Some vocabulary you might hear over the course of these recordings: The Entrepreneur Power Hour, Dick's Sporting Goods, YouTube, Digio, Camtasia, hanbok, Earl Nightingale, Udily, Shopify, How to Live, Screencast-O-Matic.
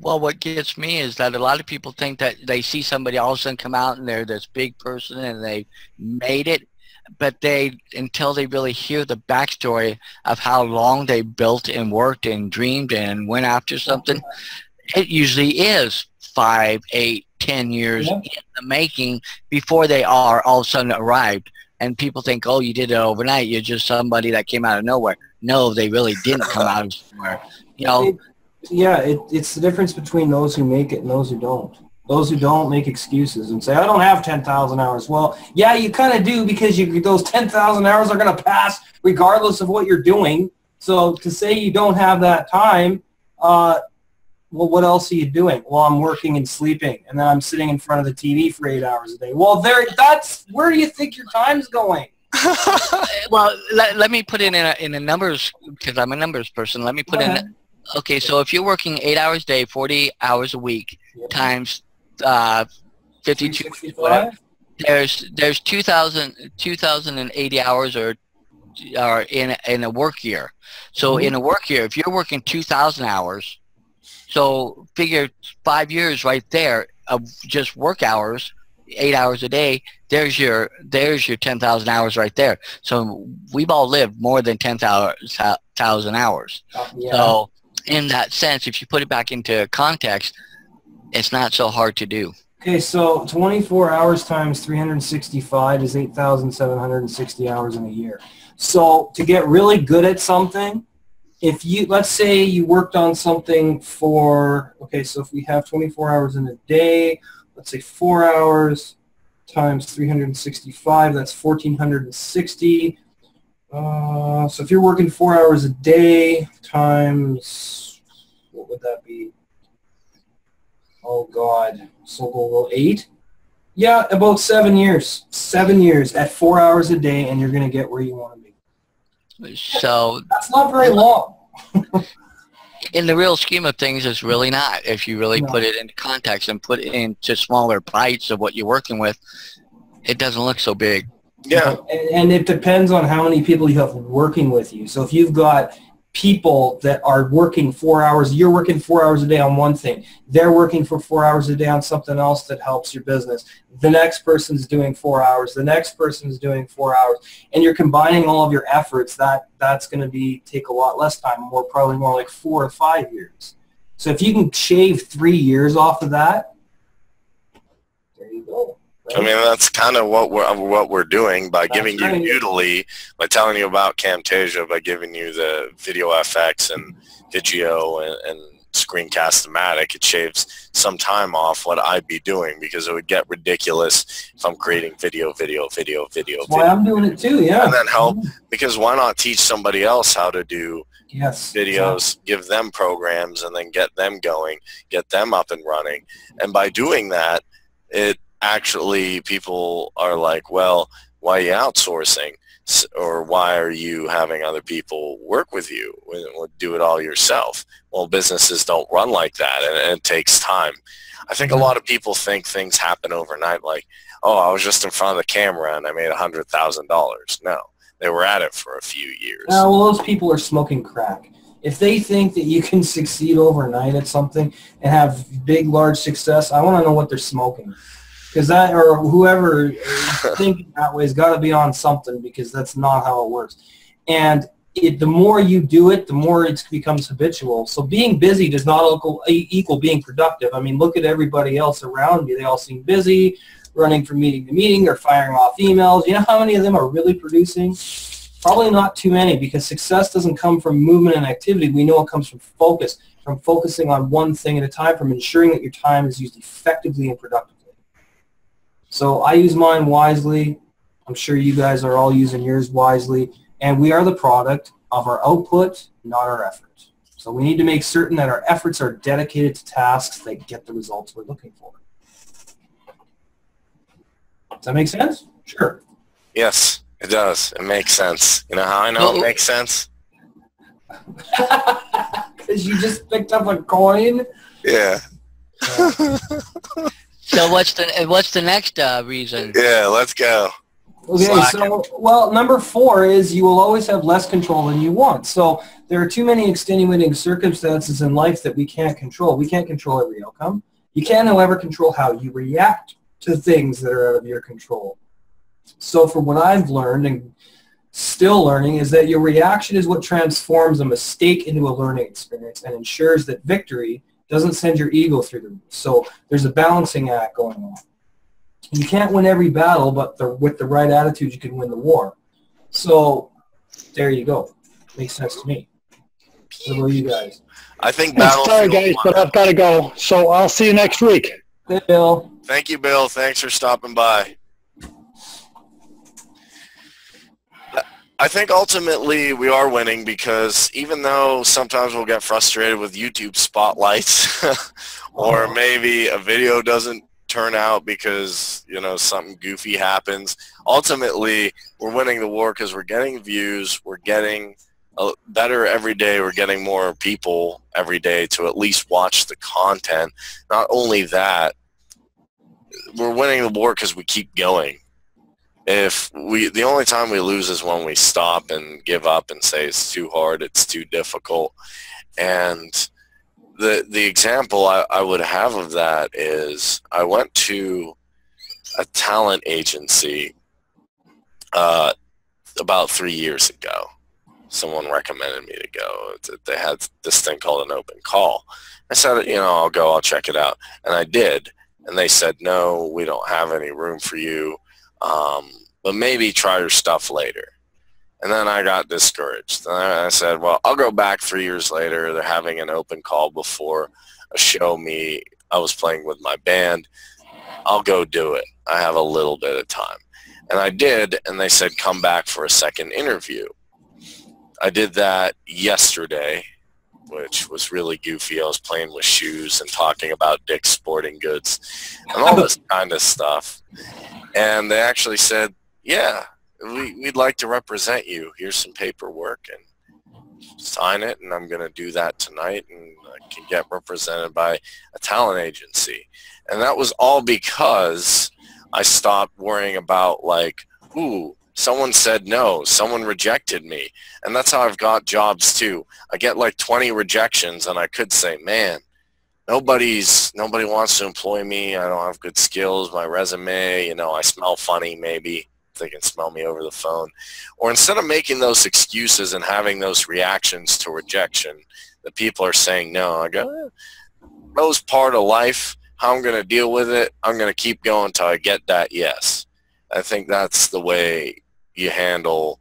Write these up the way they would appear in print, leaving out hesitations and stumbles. Well, what gets me is that a lot of people think that they see somebody all of a sudden come out and they're this big person and they made it, but until they really hear the backstory of how long they built and worked and dreamed and went after something, it usually is 5, 8, 10 years in the making before they are all of a sudden arrived. And people think, oh, you did it overnight. You're just somebody that came out of nowhere. No, they really didn't come out of nowhere. You know. It's the difference between those who make it and those who don't. Those who don't make excuses and say, I don't have 10,000 hours. Well, yeah, you kind of do, because those 10,000 hours are going to pass regardless of what you're doing. So to say you don't have that time, well, what else are you doing? Well, I'm working and sleeping, and then I'm sitting in front of the TV for 8 hours a day. Well, that's where do you think your time's going? Well, let me put in a numbers, because I'm a numbers person. Let me put in, okay, so if you're working 8 hours a day, 40 hours a week, times 52, whatever, there's 2,080 hours or in a work year. So in a work year, if you're working 2,000 hours, so figure 5 years right there of just work hours, 8 hours a day. There's your 10,000 hours right there. So we've all lived more than 10,000 hours. Yeah. So in that sense, if you put it back into context, it's not so hard to do. Okay, so 24 hours times 365 is 8,760 hours in a year. So to get really good at something, if you, let's say you worked on something for, okay, so if we have 24 hours in a day, let's say 4 hours times 365, that's 1,460. So if you're working 4 hours a day times, what would that be? Oh, God, so we'll go 8. Yeah, about 7 years. 7 years at 4 hours a day, and you're going to get where you want to be. So that's not very long. In the real scheme of things, it's really not. If you really put it into context and put it into smaller bites of what you're working with, it doesn't look so big. Yeah. And it depends on how many people you have working with you. So if you've got people that are working 4 hours, you're working 4 hours a day on one thing, they're working for 4 hours a day on something else that helps your business, the next person's doing 4 hours, the next person's doing 4 hours, and you're combining all of your efforts, that's going to take a lot less time, probably more like 4 or 5 years. So if you can shave 3 years off of that, there you go. Right? I mean, that's kind of what we're doing by giving you Udily, by telling you about Camtasia, by giving you the video FX and Digio and Screencast-O-Matic. It shaves some time off what I'd be doing, because it would get ridiculous if I'm creating video. Why I'm doing it too, yeah. And then help, because why not teach somebody else how to do videos, give them programs, and then get them going, get them up and running. And by doing that, actually, people are like, well, why are you outsourcing, or why are you having other people work with you? Do it all yourself. Well, businesses don't run like that, and it takes time. I think a lot of people think things happen overnight, like, oh, I was just in front of the camera and I made $100,000. No, they were at it for a few years. Well, those people are smoking crack. If they think that you can succeed overnight at something and have big, large success, I want to know what they're smoking. Because that, or whoever thinking that way, has got to be on something, because that's not how it works. And the more you do it, the more it becomes habitual. So being busy does not equal being productive. I mean, look at everybody else around you. They all seem busy, running from meeting to meeting. They're firing off emails. You know how many of them are really producing? Probably not too many, because success doesn't come from movement and activity. We know it comes from focus, from focusing on one thing at a time, from ensuring that your time is used effectively and productively. So I use mine wisely. I'm sure you guys are all using yours wisely. And we are the product of our output, not our efforts. So we need to make certain that our efforts are dedicated to tasks that get the results we're looking for. Does that make sense? Sure. Yes, it does. It makes sense. You know how I know it makes sense? Because you just picked up a coin? Yeah. So what's the next reason? Yeah, let's go. Okay, so, well, number 4 is you will always have less control than you want. So there are too many extenuating circumstances in life that we can't control. We can't control every outcome. You can, however, control how you react to things that are out of your control. So from what I've learned and still learning is that your reaction is what transforms a mistake into a learning experience and ensures that victory doesn't send your ego through the roof. So there's a balancing act going on. You can't win every battle, but with the right attitude, you can win the war. So there you go. Makes sense to me. What about you guys? I think battle. Sorry, guys, but I've got to go. So I'll see you next week. Hey, Bill. Thank you, Bill. Thanks for stopping by. I think ultimately we are winning because even though sometimes we'll get frustrated with YouTube spotlights or maybe a video doesn't turn out because, you know, something goofy happens, ultimately we're winning the war because we're getting views, we're getting better every day, we're getting more people every day to at least watch the content. Not only that, we're winning the war because we keep going. If we, the only time we lose is when we stop and give up and say it's too hard, it's too difficult. And the example I would have of that is I went to a talent agency about 3 years ago. Someone recommended me to go. They had this thing called an open call. I said, you know, I'll go, I'll check it out. And I did. And they said, no, we don't have any room for you. But maybe try your stuff later. And then I got discouraged. And I said, well, I'll go back 3 years later. They're having an open call before a show me. I was playing with my band. I'll go do it. I have a little bit of time. And I did, and they said, come back for a second interview. I did that yesterday, which was really goofy. I was playing with shoes and talking about Dick's Sporting Goods and all this kind of stuff. And they actually said, yeah, we'd like to represent you. Here's some paperwork and sign it, and I'm going to do that tonight, and I can get represented by a talent agency. And that was all because I stopped worrying about, like, ooh, someone said no, someone rejected me. And that's how I've got jobs too. I get like 20 rejections, and I could say, man, nobody wants to employ me. I don't have good skills. My resume, you know, I smell funny maybe. They can smell me over the phone. Or instead of making those excuses and having those reactions to rejection, the people are saying no. I go, those part of life, how I'm going to deal with it, I'm going to keep going until I get that yes. I think that's the way you handle.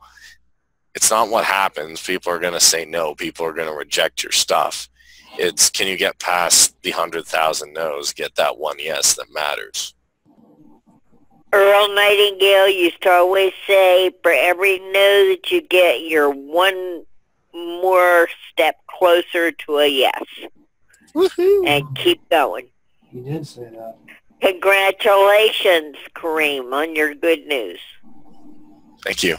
It's not what happens. People are going to say no. People are going to reject your stuff. It's can you get past the 100,000 no's, get that one yes that matters. Earl Nightingale used to always say, for every no that you get, you're one more step closer to a yes. Woohoo. And keep going. He did say that. Congratulations, Kareem, on your good news. Thank you.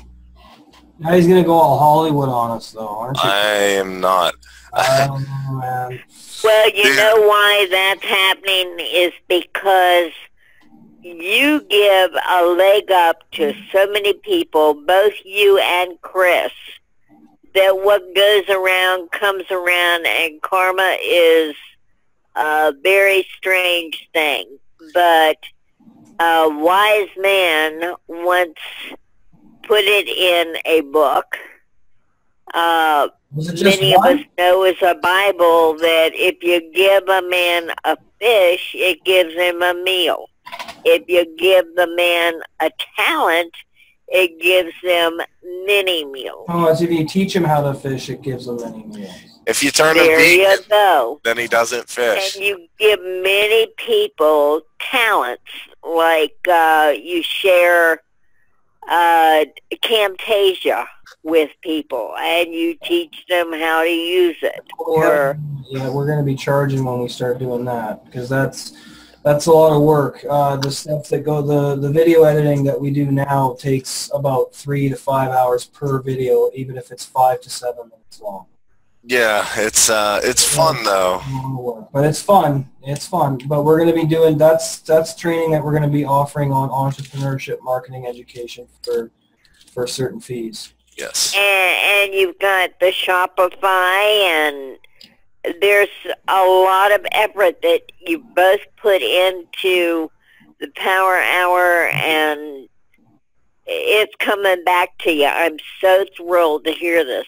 Now he's going to go all Hollywood on us, though, aren't you? I am not. Man. Well, you know why that's happening is because you give a leg up to so many people, both you and Chris, that what goes around comes around, and karma is a very strange thing. But a wise man once put it in a book. Many of us know is a Bible that if you give a man a fish, it gives him a meal. If you give the man a talent, it gives them many meals. Oh, as if you teach him how to fish, it gives him many meals. If you turn him vegan, then he doesn't fish. And you give many people talents, like you share Camtasia with people, and you teach them how to use it. Or yeah, we're going to be charging when we start doing that, because that's a lot of work. The steps that go, the video editing that we do now takes about 3 to 5 hours per video, even if it's 5 to 7 minutes long. Yeah, it's fun though. But it's fun. It's fun. But we're going to be doing that's training that we're going to be offering on entrepreneurship marketing education for certain fees. Yes. And you've got the Shopify, and there's a lot of effort that you both put into the Power Hour, and it's coming back to you. I'm so thrilled to hear this.